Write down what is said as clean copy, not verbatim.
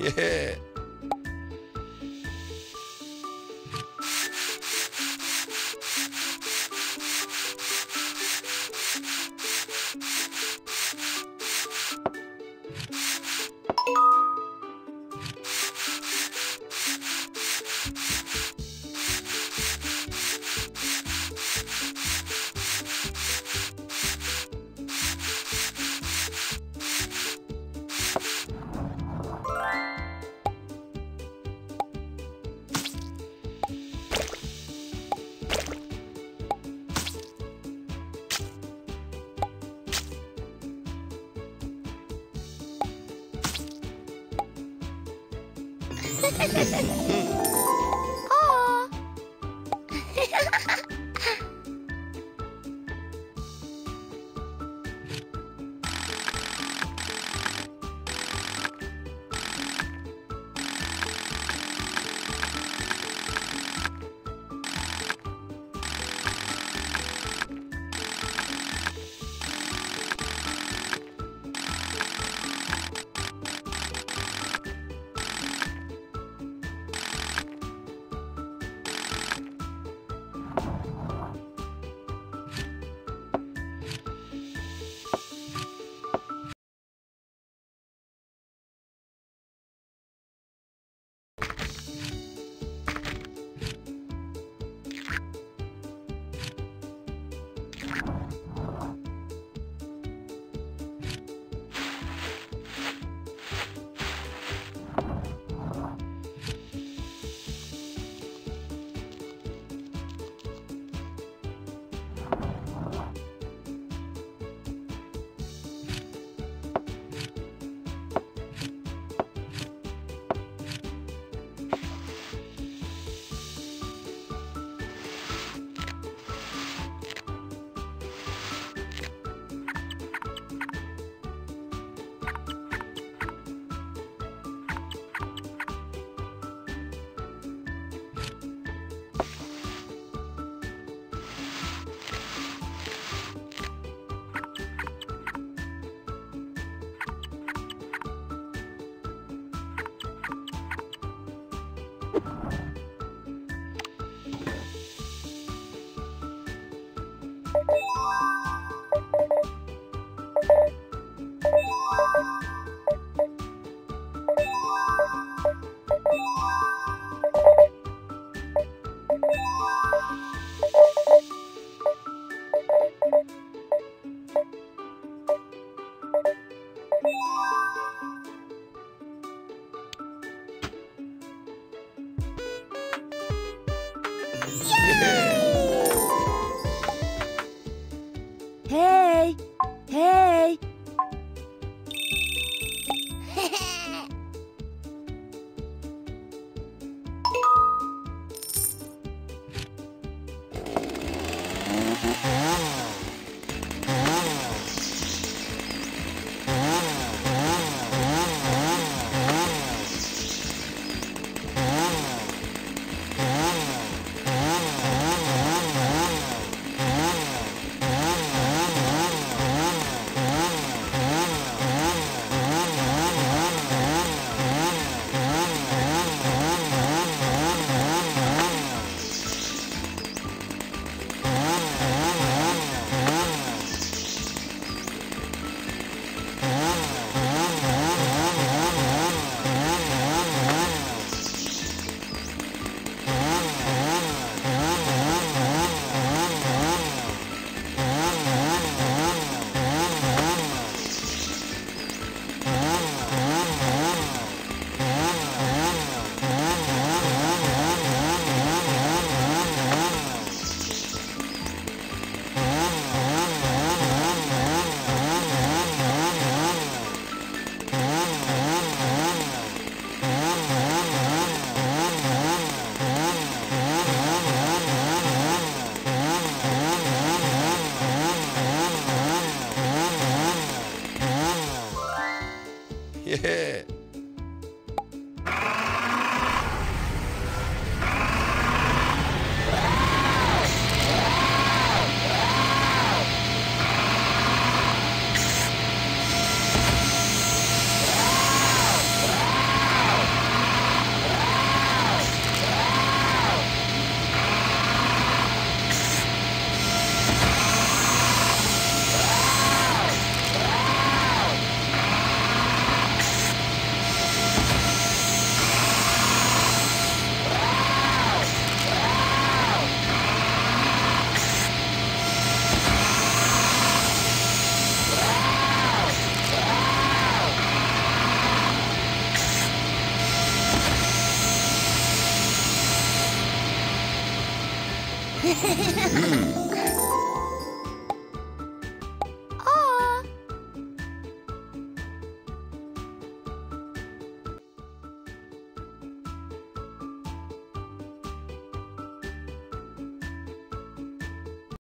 Yeah.